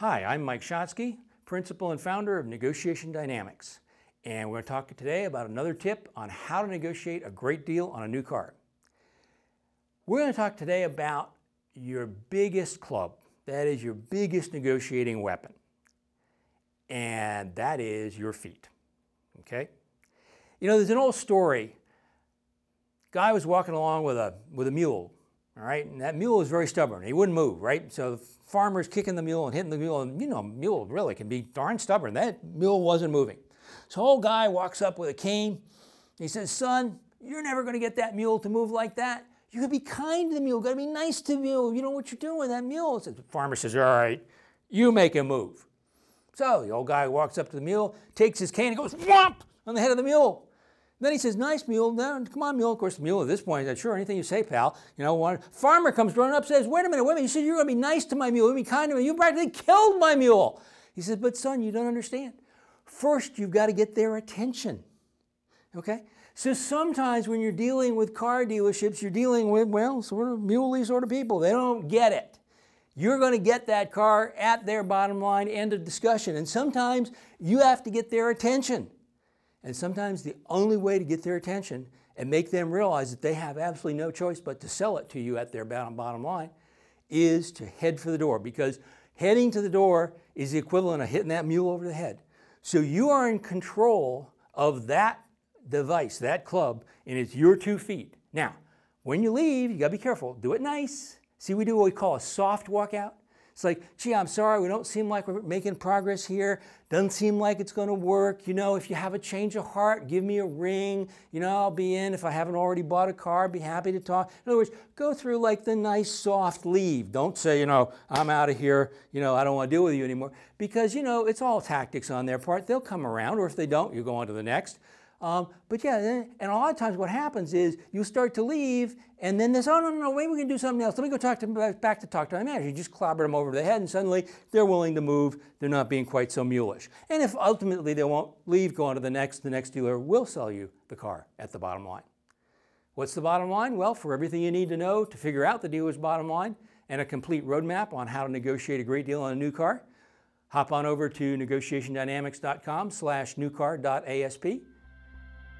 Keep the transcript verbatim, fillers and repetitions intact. Hi, I'm Mike Schatzki, principal and founder of Negotiation Dynamics, and we're going to talk today about another tip on how to negotiate a great deal on a new car. We're going to talk today about your biggest club, that is your biggest negotiating weapon, and that is your feet, okay? You know, there's an old story. Guy was walking along with a, with a mule. All right, and that mule is very stubborn. He wouldn't move, right? So the farmer's kicking the mule and hitting the mule, and you know, mule really can be darn stubborn. That mule wasn't moving. So old guy walks up with a cane. He says, "Son, you're never going to get that mule to move like that. You got to be kind to the mule. Got to be nice to the mule. You know what you're doing with that mule." So the farmer says, "All right, you make him move." So the old guy walks up to the mule, takes his cane, and goes whomp on the head of the mule. Then he says, "Nice, mule. No, come on, mule." Of course, the mule at this point said, "Sure, anything you say, pal." You know, one farmer comes running up, says, "Wait a minute, wait a minute. You said you were going to be nice to my mule. You be kind to me. You practically killed my mule." He says, "But son, you don't understand. First, you've got to get their attention." Okay? So sometimes when you're dealing with car dealerships, you're dealing with, well, sort of muley sort of people. They don't get it. You're going to get that car at their bottom line, end of discussion. And sometimes you have to get their attention. And sometimes the only way to get their attention and make them realize that they have absolutely no choice but to sell it to you at their bottom line is to head for the door, because heading to the door is the equivalent of hitting that mule over the head. So you are in control of that device, that club, and it's your two feet. Now, when you leave, you gotta be careful. Do it nice. See, we do what we call a soft walkout. It's like, "Gee, I'm sorry, we don't seem like we're making progress here. Doesn't seem like it's going to work. You know, if you have a change of heart, give me a ring. You know, I'll be in. If I haven't already bought a car, I'd be happy to talk." In other words, go through like the nice, soft leave. Don't say, you know, "I'm out of here. You know, I don't want to deal with you anymore." Because, you know, it's all tactics on their part. They'll come around, or if they don't, you go on to the next. Um, but yeah, and a lot of times what happens is you start to leave, and then this, "Oh, no, no, no, wait, we can do something else. Let me go talk to back to talk to my manager." You just clobber them over the head, and suddenly they're willing to move. They're not being quite so mulish. And if ultimately they won't leave, go on to the next. The next dealer will sell you the car at the bottom line. What's the bottom line? Well, for everything you need to know to figure out the dealer's bottom line and a complete roadmap on how to negotiate a great deal on a new car, hop on over to negotiation dynamics dot com slash new car dot A S P.